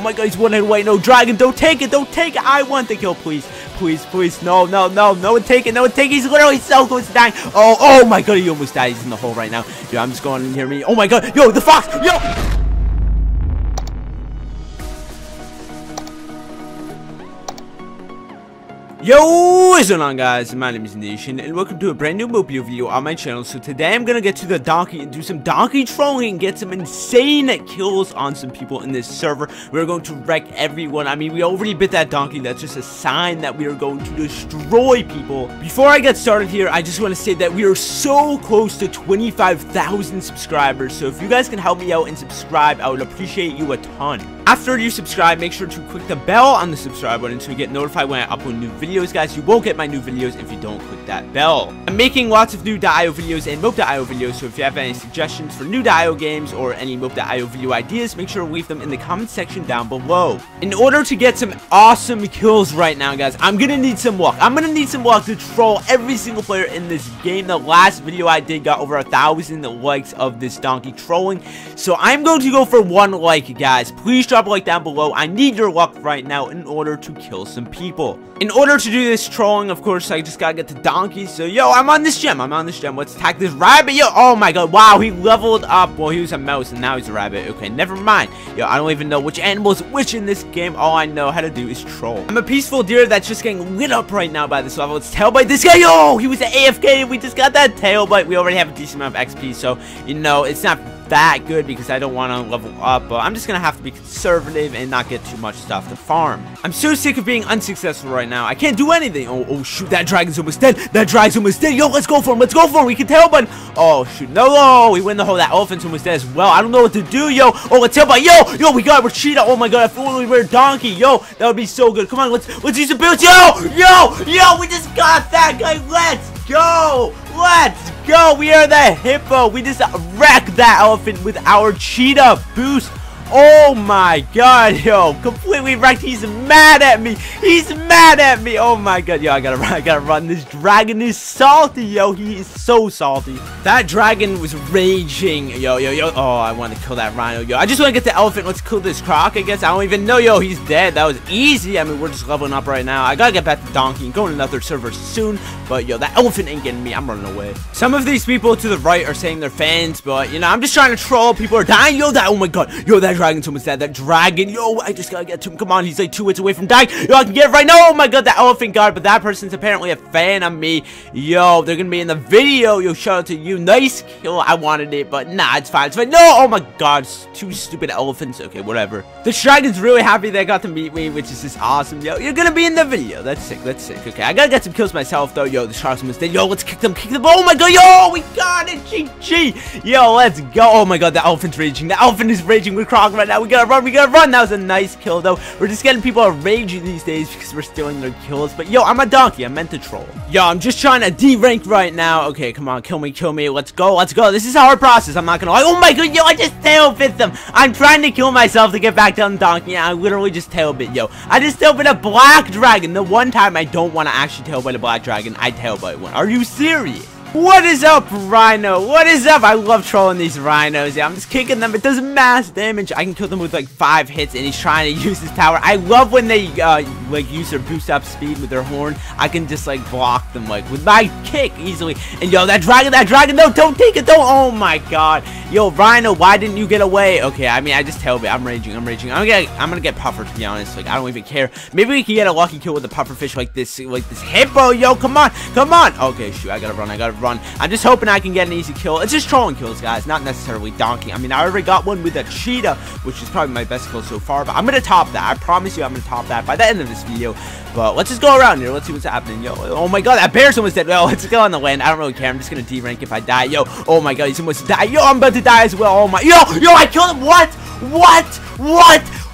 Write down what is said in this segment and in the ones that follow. Oh my god, he's running away. No, Dragon, don't take it. Don't take it. I want the kill, please. Please, please. No, no, no. No one take it. No one take it. He's literally so close to dying. Oh, oh my god. He almost died. He's in the hole right now. Yo, I'm just going in here. Oh my god. Yo, the fox. Yo. Yo, what's going on, guys? My name is Nation, and welcome to a brand new mope.io video on my channel. So today I'm gonna get to the donkey and do some donkey trolling and get some insane kills on some people in this server. We're going to wreck everyone. I mean, we already bit that donkey. That's just a sign that we are going to destroy people. Before I get started here, I just want to say that we are so close to 25,000 subscribers. So if you guys can help me out and subscribe, I would appreciate you a ton. After you subscribe, make sure to click the bell on the subscribe button so you get notified when I upload new videos, guys. You won't get my new videos if you don't click that bell. I'm making lots of new .io videos and mope.io videos, so if you have any suggestions for new .io games or any mope.io video ideas, make sure to leave them in the comment section down below. In order to get some awesome kills right now, guys, I'm gonna need some luck. I'm gonna need some luck to troll every single player in this game. The last video I did got over 1,000 likes of this donkey trolling, so I'm going to go for one like, guys. Please drop like down below. I need your luck right now in order to kill some people. In order to do this trolling, of course, I just gotta get the donkey. So yo, I'm on this gem. I'm on this gem. Let's attack this rabbit. Yo, oh my god, wow, he leveled up. Well, he was a mouse and now he's a rabbit. Okay, never mind. Yo, I don't even know which animal is which in this game. All I know how to do is troll. I'm a peaceful deer that's just getting lit up right now by this level. It's tail bite this guy. Yo, he was an AFK. We just got that tail bite. We already have a decent amount of XP, so you know it's not that good because I don't want to level up, but I'm just gonna have to be conservative and not get too much stuff to farm. I'm so sick of being unsuccessful right now. I can't do anything. Oh shoot, that dragon's almost dead. That dragon's almost dead. Yo, let's go for him. Let's go for him. We can tailbite. Oh shoot, no, no, we win the whole. That elephant's almost dead as well. I don't know what to do. Yo, oh, let's tailbite. Yo, yo, we got Rashida. Oh my god, if only we were a donkey. Yo, that would be so good. Come on, let's use the build. Yo, yo, yo, we just got that guy. Let's go. Let's go. We are the hippo. We just wrecked that elephant with our cheetah boost. Oh my god, yo, completely wrecked. He's mad at me. He's mad at me. Oh my god, yo, I gotta run. This dragon is salty, yo. He is so salty. That dragon was raging. Yo, yo, yo. Oh, I want to kill that rhino, yo. I just want to get the elephant. Let's kill this croc, I guess. I don't even know, yo. He's dead. That was easy. I mean, we're just leveling up right now. I gotta get back to donkey and go to another server soon. But yo, that elephant ain't getting me. I'm running away. Some of these people to the right are saying they're fans, but you know, I'm just trying to troll. People are dying. Yo, that. Oh my god, yo, that dragon's almost dead. That dragon, yo, I just gotta get to him. Come on, he's like 2 hits away from dying. Yo, I can get it right now. Oh my god, that elephant guard, but that person's apparently a fan of me. Yo, they're gonna be in the video. Yo, shout out to you. Nice kill. I wanted it, but nah, it's fine. It's fine. No, oh my god, 2 stupid elephants. Okay, whatever. This dragon's really happy they got to meet me, which is just awesome. Yo, you're gonna be in the video. That's sick. That's sick. Okay, I gotta get some kills myself though. Yo, the shark's almost dead. Yo, let's kick them. Kick them. Oh my god, yo, we got it. GG. Yo, let's go. Oh my god, the elephant's raging. The elephant is raging. We're crossing right now. We gotta run. We gotta run. That was a nice kill though. We're just getting people raging these days because we're stealing their kills. But yo, I'm a donkey. I'm meant to troll. Yo, I'm just trying to de-rank right now. Okay, come on. Kill me. Kill me. Let's go. Let's go. This is a hard process. I'm not gonna lie. Oh my god. Yo, I just tail bit them. I'm trying to kill myself to get back down donkey. And I literally just tail bit. Yo, I just tail bit a black dragon. The one time I don't want to actually tail bite a black dragon, I tail bite one. Are you serious? What is up, rhino? What is up? I love trolling these rhinos. Yeah, I'm just kicking them. It does mass damage. I can kill them with like 5 hits, and he's trying to use his tower. I love when they like use their boost up speed with their horn. I can just like block them like with my kick easily. And yo, that dragon, no, don't take it, don't. Oh my god, yo, rhino, why didn't you get away? Okay, I mean, I just tailbait. I'm raging. I'm gonna get puffer, to be honest. Like, I don't even care. Maybe we can get a lucky kill with a puffer fish like this hippo. Yo, come on, come on. Okay, shoot, I gotta run. I'm just hoping I can get an easy kill. It's just trolling kills, guys, not necessarily donkey. I mean, I already got one with a cheetah, which is probably my best kill so far, but I'm gonna top that. I promise you, I'm gonna top that by the end of this video. But let's just go around here. Let's see what's happening. Yo, oh my god, that bear's almost dead. Yo, let's go on the land. I don't really care. I'm just gonna de-rank if I die. Yo, oh my god, he's almost died. Yo, I'm about to die as well. Oh my, yo, I killed him. What?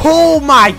Oh my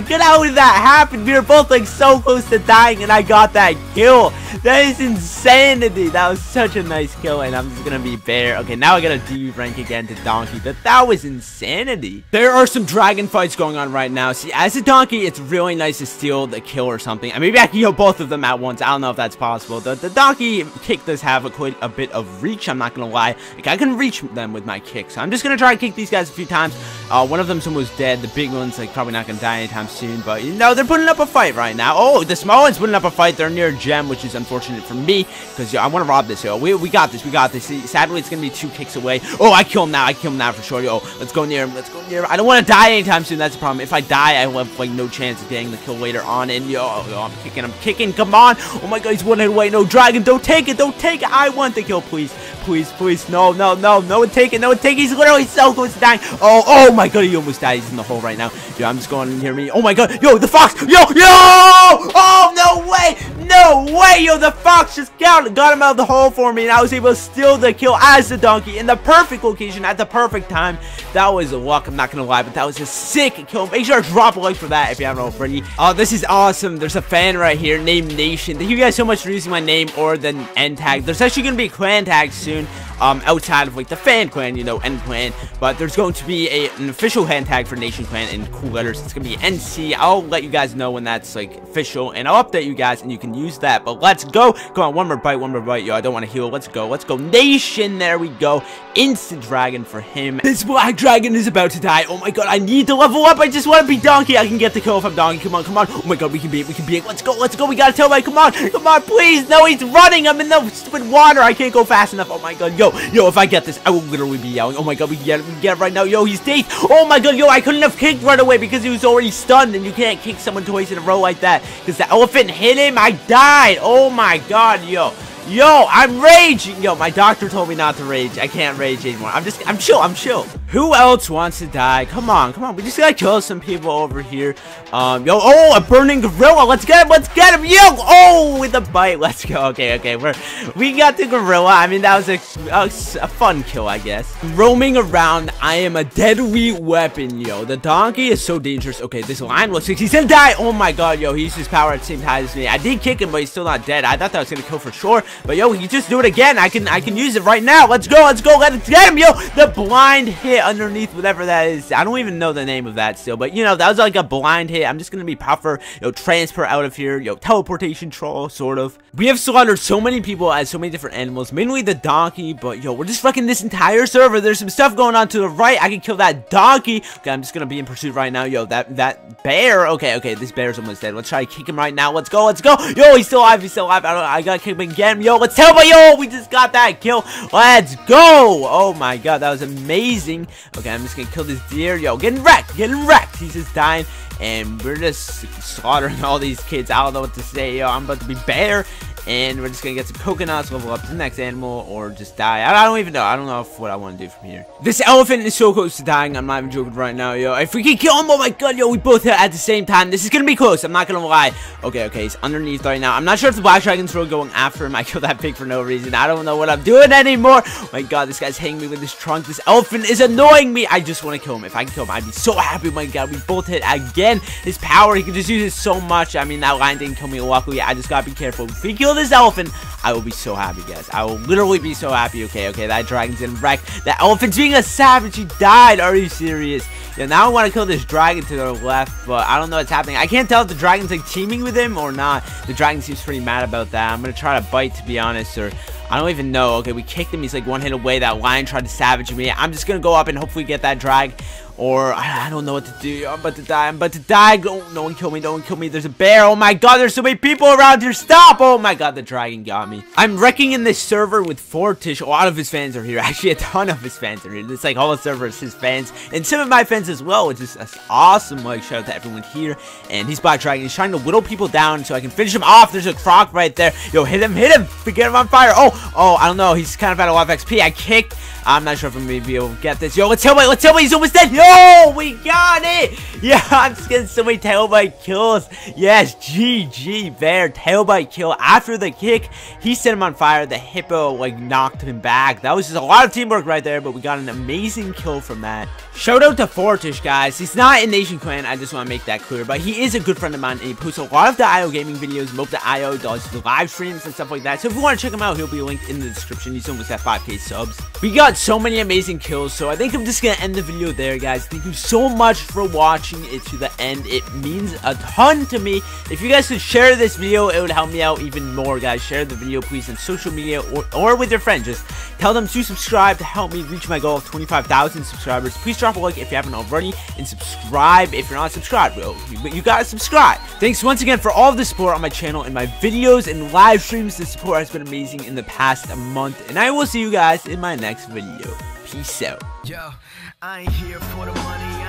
god, how did that happen? We were both like so close to dying and I got that kill. That is insanity. That was such a nice kill, and I'm just gonna be bear. Okay, now I gotta de-rank again to donkey, but that was insanity. There are some dragon fights going on right now. See, as a donkey, it's really nice to steal the kill or something. Maybe I can kill both of them at once. I don't know if that's possible. The donkey kick does have quite a bit of reach, I'm not gonna lie. Like, I can reach them with my kick, so I'm just gonna try and kick these guys a few times. One of them's almost dead. dead. The big one's like probably not gonna die anytime soon, but you know, they're putting up a fight right now. Oh, the small one's putting up a fight. They're near a gem, which is unfortunate for me because I want to rob this. Yo, we got this. We got this. Sadly, it's gonna be 2 kicks away. Oh, I kill him now. I kill him now for sure. Yo, let's go near him. Let's go near him. I don't want to die anytime soon. That's the problem. If I die, I will have like no chance of getting the kill later on. And yo, I'm kicking. I'm kicking. Come on. Oh my God, he's 1 hit away. No, dragon, don't take it. Don't take it. I want the kill, please. Please, please, no, no, no, no one take it, no one take it. He's literally so close to dying. Oh, oh my God, he almost died. He's in the hole right now. Yo, I'm just going in here. Oh my God, yo, the fox, yo. Oh, no way, no way, yo, the fox just got him out of the hole for me, and I was able to steal the kill as the donkey in the perfect location at the perfect time. That was a luck, I'm not gonna lie, but that was a sick kill. Make sure to drop a like for that if you haven't already. Oh, this is awesome. There's a fan right here named Nation. Thank you guys so much for using my name or the end tag. There's actually gonna be a clan tag soon. Outside of like the fan clan, you know, N clan, but there's going to be an official hand tag for Nation clan in cool letters. It's gonna be NC. I'll let you guys know when that's like official, and I'll update you guys, and you can use that. But let's go, go on, one more bite, yo. I don't want to heal. Let's go, Nation. There we go. Instant dragon for him. This black dragon is about to die. Oh my God, I need to level up. I just want to be donkey. I can get the kill if I'm donkey. Come on, come on. Oh my God, we can beat it. We can beat it. Let's go, let's go. We gotta tell. Like, come on, come on, please. No, he's running. I'm in the stupid water. I can't go fast enough. Oh my God, yo. Yo, if I get this, I will literally be yelling. Oh my God, we get it right now. Yo, he's dead. Oh my God, yo, I couldn't have kicked right away because he was already stunned, and you can't kick someone twice in a row like that because the elephant hit him. I died. Oh my God, yo. Yo, I'm raging. Yo, my doctor told me not to rage. I can't rage anymore. I'm chill. I'm chill. Who else wants to die? Come on, come on. We just gotta kill some people over here. Yo, oh, a burning gorilla. Let's get him. Let's get him. Yo, oh, with a bite. Let's go. Okay, okay. We got the gorilla. I mean, that was a fun kill, I guess. Roaming around, I am a deadly weapon, yo. The donkey is so dangerous. Okay, this lion looks like he's gonna die. Oh my God, yo, he used his power at the same time as me. I did kick him, but he's still not dead. I thought that was gonna kill for sure. But yo, you just do it again. I can use it right now. Let's go, let's go, let's get him, yo. The blind hit underneath whatever that is. I don't even know the name of that still, but you know, that was like a blind hit. I'm just gonna be puffer, yo, transfer out of here, yo, teleportation troll, sort of. We have slaughtered so many people as so many different animals, mainly the donkey, but yo, we're just wrecking this entire server. There's some stuff going on to the right. I can kill that donkey. Okay, I'm just gonna be in pursuit right now, yo. That bear. Okay, okay, this bear's almost dead. Let's try to kick him right now. Let's go, let's go. Yo, he's still alive, he's still alive. I gotta kick him again, yo. Yo, let's help, yo, we just got that kill. Let's go. Oh my God, that was amazing. Okay, I'm just gonna kill this deer. Yo, getting wrecked, getting wrecked. He's just dying, and we're just slaughtering all these kids. I don't know what to say, yo. I'm about to be bear, and we're just gonna get some coconuts, level up to the next animal, or just die. I don't even know. I don't know what I want to do from here. This elephant is so close to dying. I'm not even joking right now, yo. If we can kill him, oh my God, yo, we both hit at the same time. This is gonna be close. I'm not gonna lie. Okay, okay, he's underneath right now. I'm not sure if the black dragon's really going after him. I killed that pig for no reason. I don't know what I'm doing anymore. Oh my God, this guy's hitting me with his trunk. This elephant is annoying me. I just want to kill him. If I can kill him, I'd be so happy. Oh my God, we both hit again. His power, he can just use it so much. I mean, that lion didn't kill me, luckily. I just gotta be careful. If we kill this elephant, I will be so happy, guys. I will literally be so happy. Okay, okay, that dragon's in wreck. That elephant's being a savage. He died. Are you serious? Yeah, now I want to kill this dragon to the left, but I don't know what's happening. I can't tell if the dragon's like teaming with him or not. The dragon seems pretty mad about that. I'm gonna try to bite, to be honest, or I don't even know. Okay, we kicked him. He's like 1 hit away. That lion tried to savage me. I'm just gonna go up and hopefully get that drag, or I don't know what to do. I'm about to die. I'm about to die. Oh, no one kill me. No one kill me. There's a bear. Oh my God, there's so many people around here. Stop. Oh my God, the dragon got me. I'm wrecking in this server with Fortish. A lot of his fans are here. Actually, a ton of his fans are here. It's like all the servers, his fans, and some of my fans as well, which is awesome. Like, shout out to everyone here. And he's black dragon. He's trying to whittle people down so I can finish him off. There's a croc right there. Yo, hit him. Hit him. Get him on fire. Oh, I don't know. He's kind of out of a lot of XP. I kicked. I'm not sure if I'm going to be able to get this. Yo, let's tailbite. Let's tailbite. He's almost dead. Yo, we got it. Yeah, I'm just getting so many tailbite kills. Yes, GG, bear. Tailbite kill after the kick. He set him on fire. The hippo, like, knocked him back. That was just a lot of teamwork right there, but we got an amazing kill from that. Shout out to Fortish, guys. He's not in Nation Clan. I just want to make that clear, but he is a good friend of mine, and he posts a lot of the IO gaming videos. Mope.io does the live streams and stuff like that. So if you want to check him out, he'll be linked in the description. He's almost at 5k subs. We got so many amazing kills, so I think I'm just gonna end the video there, guys. Thank you so much for watching it to the end. It means a ton to me. If you guys could share this video, it would help me out even more, guys. Share the video, please, on social media or with your friends. Just tell them to subscribe to help me reach my goal of 25,000 subscribers. Please drop drop a like if you haven't already, and subscribe if you're not subscribed, bro. You gotta subscribe. Thanks once again for all the support on my channel and my videos and live streams. The support has been amazing in the past month, and I will see you guys in my next video. Peace out. Yo, I ain't here for the money.